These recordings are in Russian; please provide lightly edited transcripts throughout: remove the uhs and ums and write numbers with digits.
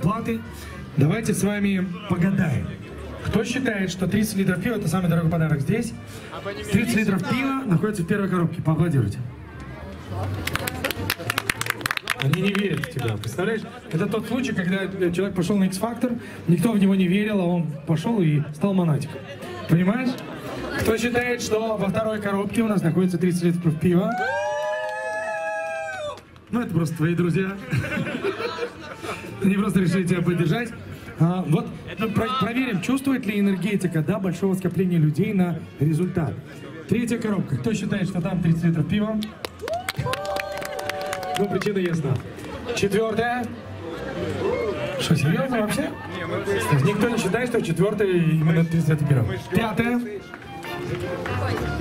зарплаты. Давайте с вами погадаем. Кто считает, что 30 литров пива — это самый дорогой подарок здесь? 30 литров пива находится в первой коробке. Поаплодируйте. Они не верят в тебя, представляешь? Это тот случай, когда человек пошел на X-Factor, никто в него не верил, а он пошел и стал монатиком. Понимаешь? Кто считает, что во второй коробке у нас находится 30 литров пива? Ну, это просто твои друзья. Они просто решили тебя поддержать. Вот проверим, чувствует ли энергетика большого скопления людей на результат. Третья коробка. Кто считает, что там 30 литров пива? Ну, причина ясна. Четвертая. Что, серьезно вообще? Никто не считает, что четвертая именно 30 литров пива. Пятая.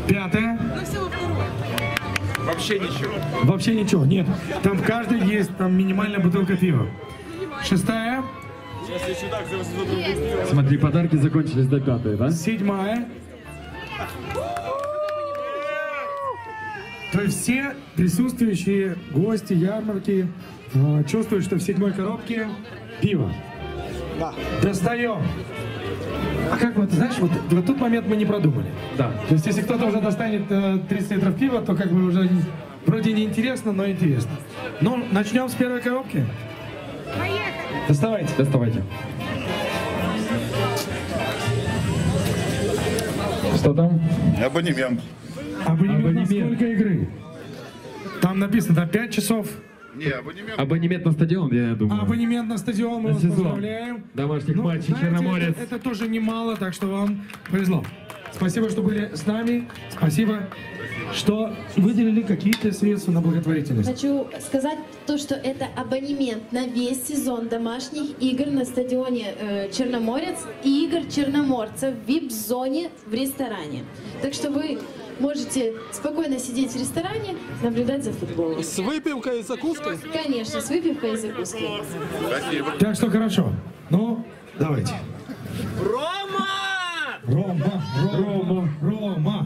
Пятая. Вообще ничего. Вообще ничего, нет. Там в каждой есть минимальная бутылка пива. Шестая. Смотри, подарки закончились до пятой, да? Седьмая. То есть все присутствующие гости ярмарки чувствуют, что в седьмой коробке пиво. Да. Достаем. А как вот, знаешь, вот тот момент мы не продумали. Да. То есть если кто-то уже достанет 30 литров пива, то как бы уже вроде не интересно, но интересно. Ну, начнем с первой коробки. Поехали. Доставайте. Доставайте. Что там? Абонемент. Абонемент на сколько игры? Там написано, да, 5 часов. Не, абонемент на стадион, я думаю. Абонемент на стадион мы вас поздравляем. Домашних матчей «Черноморец». Это тоже немало, так что вам повезло. Спасибо, что были с нами. Спасибо, что выделили какие-то средства на благотворительность. Хочу сказать то, что это абонемент на весь сезон домашних игр на стадионе «Черноморец» и игр черноморцев в VIP-зоне в ресторане. Так что вы можете спокойно сидеть в ресторане, наблюдать за футболом. С выпивкой и закуской? Конечно, с выпивкой и закуской. Спасибо. Так что хорошо. Ну, давайте. Рома! Рома! Рома! Рома!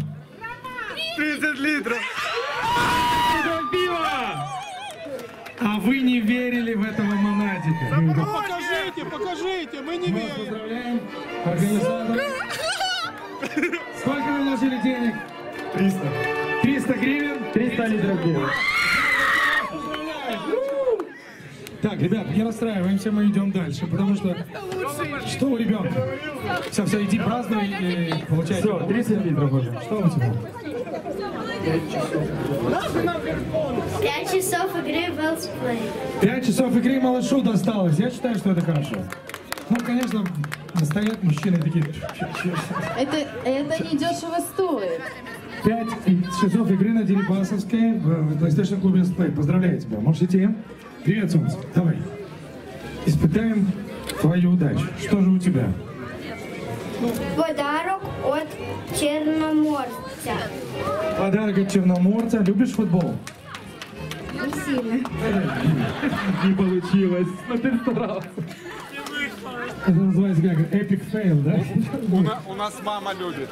30 литров! Пиво! А вы не верили в этого монатика. Ну, покажите, покажите, мы не верим. Мы поздравляем организаторов. Сколько вы вложили денег? 300. 300 гривен, 300 литров пива. Так, ребят, не расстраиваемся, мы идем дальше, потому что... Что у ребенка? Все, все, иди празднуй и получай. Все, 30 литров уже. Что у тебя? 5 часов игры в Let's Play. 5 часов игры малышу досталось. Я считаю, что это хорошо. Ну, конечно, стоят мужчины такие... Это не дешево стоит. 5 часов игры на Дерибасовской в PlayStation клубе Let's Play. Поздравляю тебя. Можешь идти? Привет, солнце. Давай. Испытаем твою удачу. Что же у тебя? Подарок от черноморца. Подарок от черноморца. Любишь футбол? Не сильно. Не получилось. Но ты старался. Это называется как epic fail, да? У нас мама любит.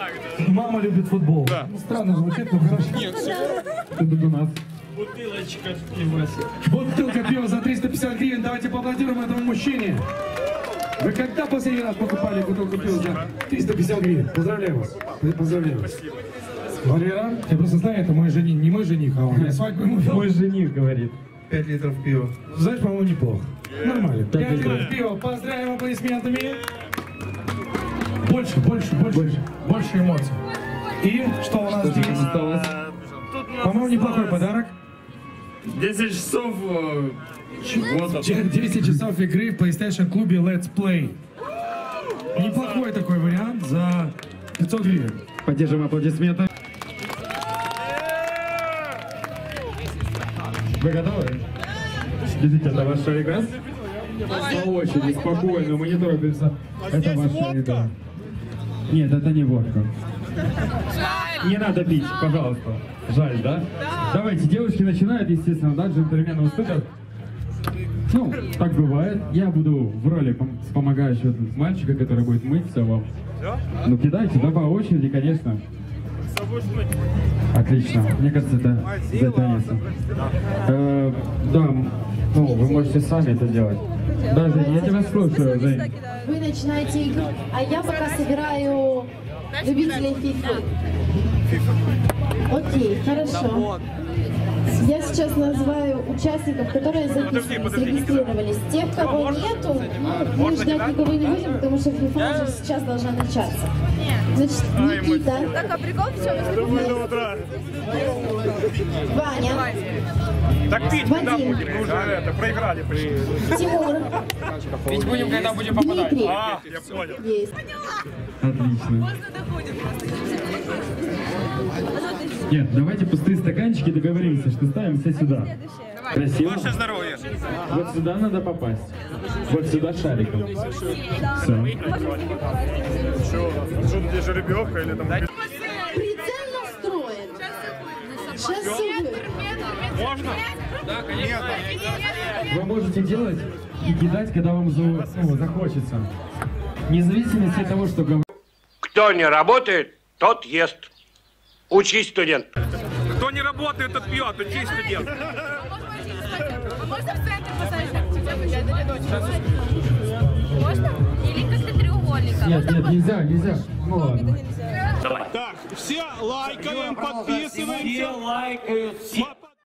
Мама любит футбол. Да. Странно звучит, но хорошо. Нет, это у нас. Бутылочка пива. Бутылка пива за 350 гривен. Давайте поаплодируем этому мужчине. Вы когда последний раз покупали бутылку пива за 350 гривен? Поздравляю вас. Поздравляю вас. Валера, я просто знаю, это мой жених. Не мой жених, а он. Свадьбу ему дал. Мой жених, говорит. 5 литров пива. Знаешь, по-моему, неплохо. Нормально. 5 литров пива. Поздравим аплодисментами. Больше, больше, больше. Больше эмоций. И что у нас здесь осталось? По-моему, неплохой подарок. 10 часов чего-то. 10 часов игры в PlayStation клубе Let's Play. Неплохой такой вариант за 500 гривен. Поддержим аплодисменты. Вы готовы? Видите, это ваша игра? По очереди, спокойно, мы не торопимся. Это ваша игра. Нет, это не водка. Не надо пить, пожалуйста. Жаль, да? Давайте, девушки начинают, естественно, да, джентльмены уступят. Ну, так бывает. Я буду в роли помогающего мальчика, который будет мыть все вам. Ну, кидайте, да, по очереди, конечно. Отлично. Мне кажется, это затянется. Да, ну, вы можете сами это делать. Даже я тебя слушаю, Жень. Вы начинаете игру, а я пока собираю любителей фифы. Окей, хорошо. Я сейчас называю участников, которые зарегистрировались. Тех, кого нету, мы ждать никого не будем, потому что FIFA уже сейчас должна начаться. Значит, Никита. Так, а прикол в чем? Ваня. Так пить, когда будем, уже это, проиграли. Тимур. Пить будем, когда будем попадать. А, я понял. Поздно доходит просто. Нет, давайте пустые стаканчики, договоримся, что ставим все сюда. Красиво. Ваше здоровье. Вот сюда надо попасть. Вот сюда шариком. Все. Что, где жеребьевка или там... Прицельно встроен. Сейчас супер. Можно? Да, конечно. Вы можете делать и кидать, когда вам захочется. Независимо от того, что говорят. Кто не работает, тот ест. Учись, студент. Кто не работает, тот пьет. Учись, студент. Можно в центр посадить? Можно? Или как-то треугольника? Нет, нельзя, нельзя. Ну ладно. Так, все лайкаем, подписываемся. Все лайкают.